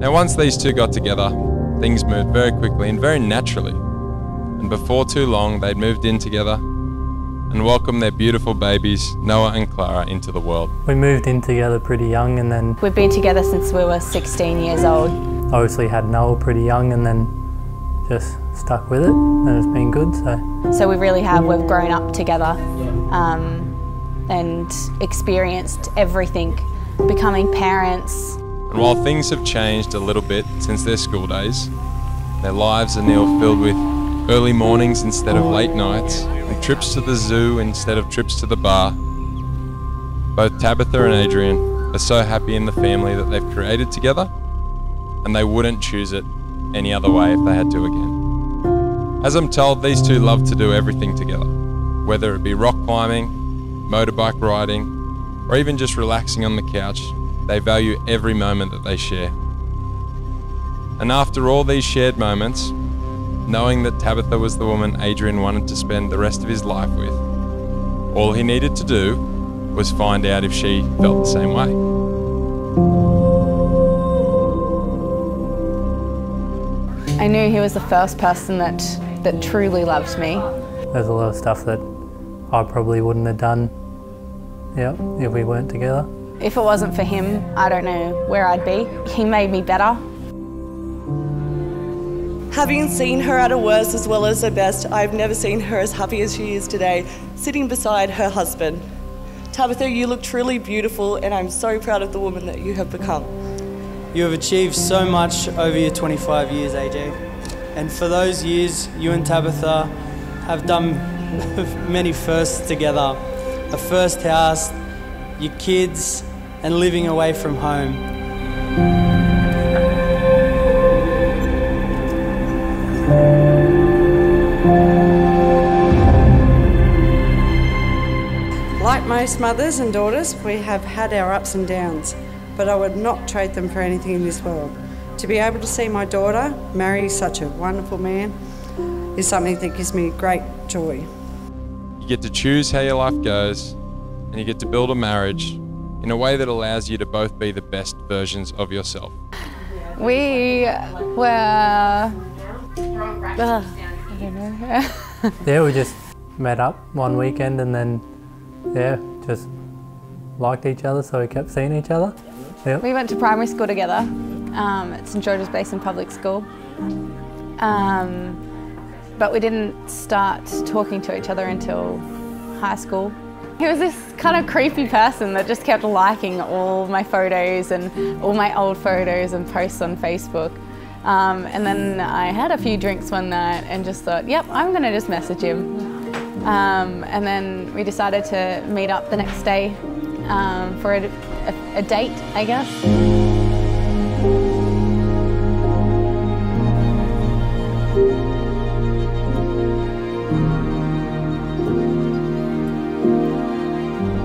Now once these two got together, things moved very quickly and very naturally, and before too long they'd moved in together and welcomed their beautiful babies, Noah and Clara, into the world. We moved in together pretty young, and then... We've been together since we were 16 years old. Obviously had Noah pretty young and then just stuck with it, and it's been good, so... So we really have, we've grown up together and experienced everything, becoming parents. And while things have changed a little bit since their school days, their lives are now filled with early mornings instead of late nights, and trips to the zoo instead of trips to the bar. Both Tabitha and Adrian are so happy in the family that they've created together, and they wouldn't choose it any other way if they had to again. As I'm told, these two love to do everything together, whether it be rock climbing, motorbike riding, or even just relaxing on the couch. They value every moment that they share. And after all these shared moments, knowing that Tabitha was the woman Adrian wanted to spend the rest of his life with, all he needed to do was find out if she felt the same way. I knew he was the first person that truly loved me. There's a lot of stuff that I probably wouldn't have done, if we weren't together. If it wasn't for him, I don't know where I'd be. He made me better. Having seen her at her worst as well as her best, I've never seen her as happy as she is today, sitting beside her husband. Tabitha, you look truly beautiful, and I'm so proud of the woman that you have become. You have achieved so much over your 25 years, AJ. And for those years, you and Tabitha have done many firsts together. A first house, your kids, and living away from home. Like most mothers and daughters, we have had our ups and downs, but I would not trade them for anything in this world. To be able to see my daughter marry such a wonderful man is something that gives me great joy. You get to choose how your life goes, and you get to build a marriage in a way that allows you to both be the best versions of yourself. We were... we just met up one weekend and then, just liked each other, so we kept seeing each other. Yep. We went to primary school together at St. George's Basin Public School. But we didn't start talking to each other until high school. He was this kind of creepy person that just kept liking all my photos and all my old photos and posts on Facebook. And then I had a few drinks one night and just thought, yep, I'm gonna just message him. And then we decided to meet up the next day for a date, I guess.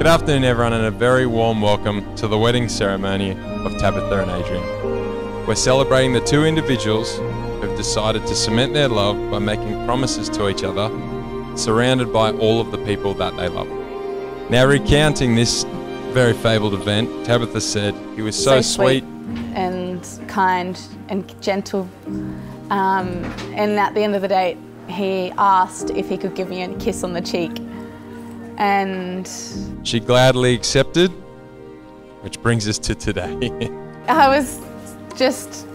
Good afternoon everyone, and a very warm welcome to the wedding ceremony of Tabitha and Adrian. We're celebrating the two individuals who've decided to cement their love by making promises to each other, surrounded by all of the people that they love. Now, recounting this very fabled event, Tabitha said he was so sweet and kind and gentle, and at the end of the day he asked if he could give me a kiss on the cheek. And she gladly accepted, which brings us to today. I was just,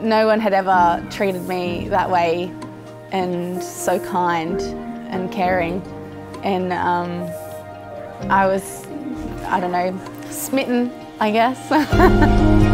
no one had ever treated me that way, and so kind and caring, and I was, I don't know, smitten, I guess.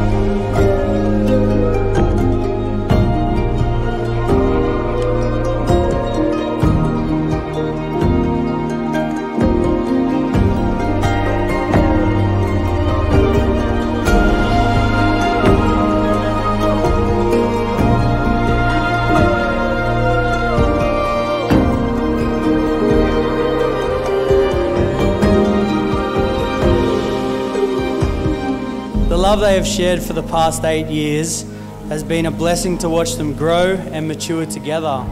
The love they have shared for the past 8 years has been a blessing to watch them grow and mature together.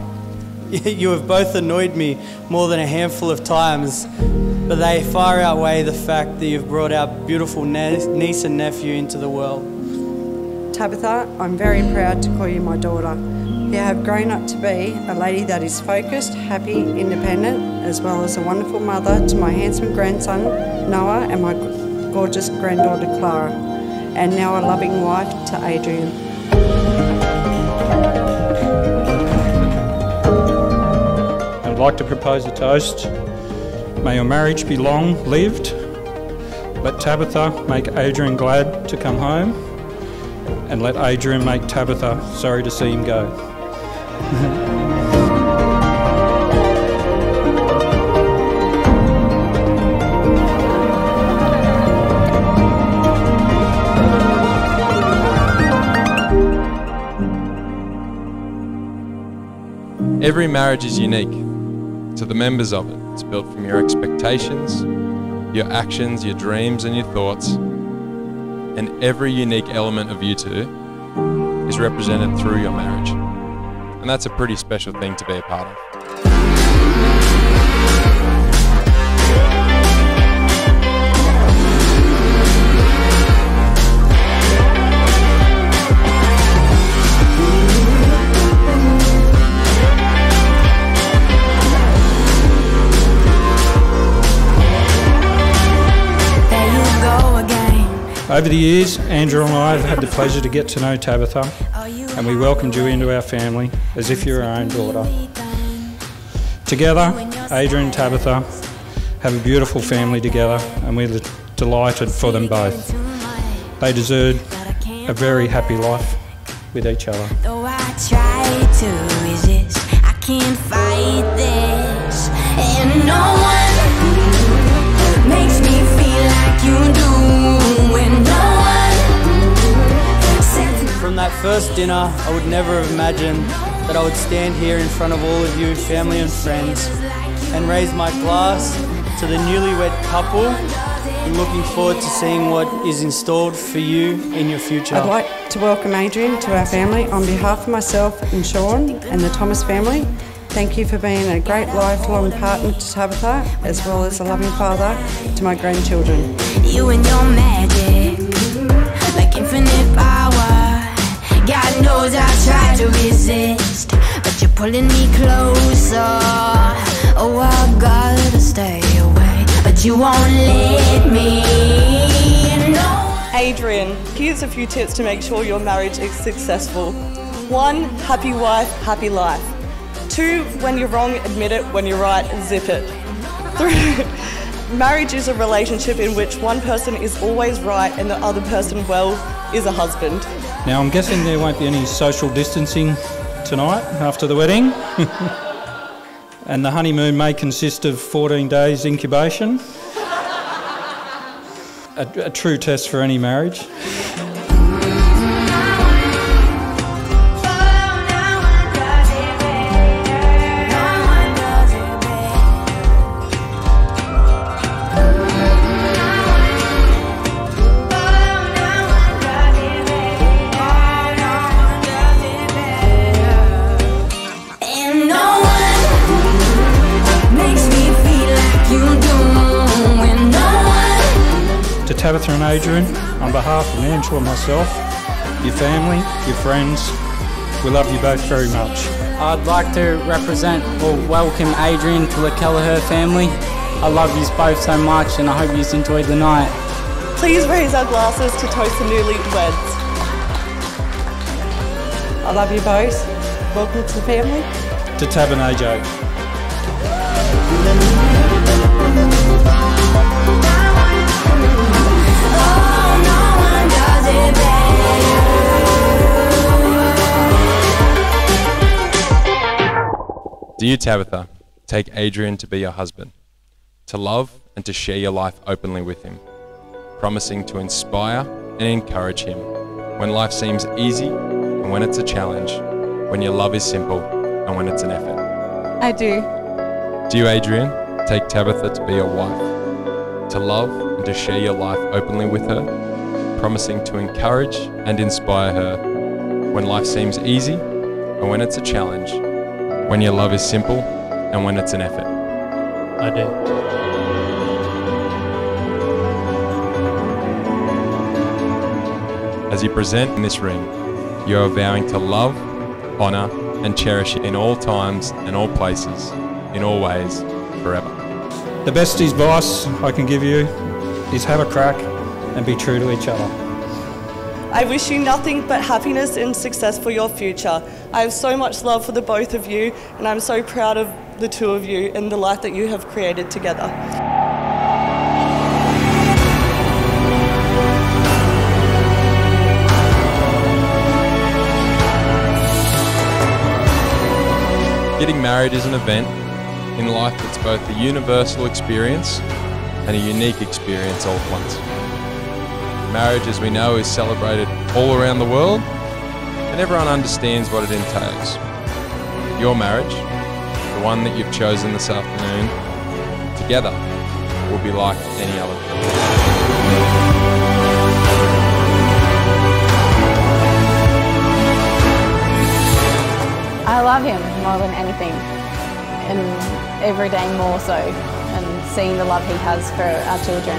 You have both annoyed me more than a handful of times, but they far outweigh the fact that you've brought our beautiful niece and nephew into the world. Tabitha, I'm very proud to call you my daughter. You have grown up to be a lady that is focused, happy, independent, as well as a wonderful mother to my handsome grandson, Noah, and my gorgeous granddaughter, Clara, and now a loving wife to Adrian. I'd like to propose a toast. May your marriage be long lived. Let Tabitha make Adrian glad to come home, and let Adrian make Tabitha sorry to see him go. Every marriage is unique to the members of it. It's built from your expectations, your actions, your dreams and your thoughts, and every unique element of you two is represented through your marriage. And that's a pretty special thing to be a part of. Over the years, Andrew and I have had the pleasure to get to know Tabitha, and we welcomed you into our family as if you're our own daughter. Together, Adrian and Tabitha have a beautiful family together, and we're delighted for them both. They deserve a very happy life with each other. Though I try to resist, I can't fight this, and no one makes me feel like you do. From that first dinner, I would never have imagined that I would stand here in front of all of you, family and friends, and raise my glass to the newlywed couple. I'm looking forward to seeing what is in store for you in your future. I'd like to welcome Adrian to our family on behalf of myself and Sean and the Thomas family. Thank you for being a great lifelong partner to Tabitha, as well as a loving father to my grandchildren. You and your magic, like infinite power. God knows I try to resist, but you're pulling me closer. Oh, I've gotta stay away, but you won't let me. No. Adrian, here's a few tips to make sure your marriage is successful. 1, happy wife, happy life. 2, when you're wrong, admit it. When you're right, zip it. 3, marriage is a relationship in which one person is always right and the other person, well, is a husband. Now, I'm guessing there won't be any social distancing tonight after the wedding. And the honeymoon may consist of 14 days incubation. A true test for any marriage. Tabitha and Adrian, on behalf of Angela and myself, your family, your friends, we love you both very much. I'd like to represent or welcome Adrian to the Kelleher family. I love you both so much and I hope you enjoyed the night. Please raise our glasses to toast the newly weds. I love you both. Welcome to the family. To Tab and AJ. Do you, Tabitha, take Adrian to be your husband, to love and to share your life openly with him, promising to inspire and encourage him when life seems easy and when it's a challenge, when your love is simple and when it's an effort? I do. Do you, Adrian, take Tabitha to be your wife, to love and to share your life openly with her, promising to encourage and inspire her when life seems easy and when it's a challenge, when your love is simple and when it's an effort? I do. As you present in this ring, you are vowing to love, honour and cherish in all times and all places, in all ways, forever. The best advice I can give you is have a crack and be true to each other. I wish you nothing but happiness and success for your future. I have so much love for the both of you, and I'm so proud of the two of you and the life that you have created together. Getting married is an event in life that's both a universal experience and a unique experience all at once. Marriage, as we know, is celebrated all around the world, and everyone understands what it entails. Your marriage, the one that you've chosen this afternoon, together will be like any other. I love him more than anything, and every day more so, and seeing the love he has for our children.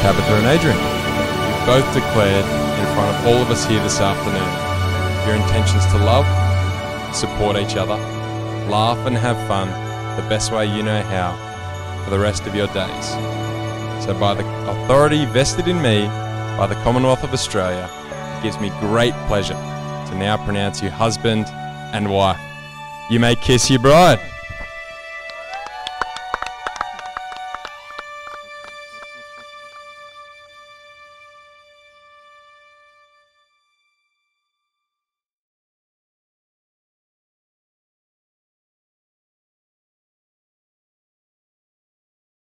Tabitha and Adrian, you've both declared in front of all of us here this afternoon your intentions to love, support each other, laugh and have fun the best way you know how for the rest of your days. So by the authority vested in me by the Commonwealth of Australia, it gives me great pleasure to now pronounce you husband and wife. You may kiss your bride.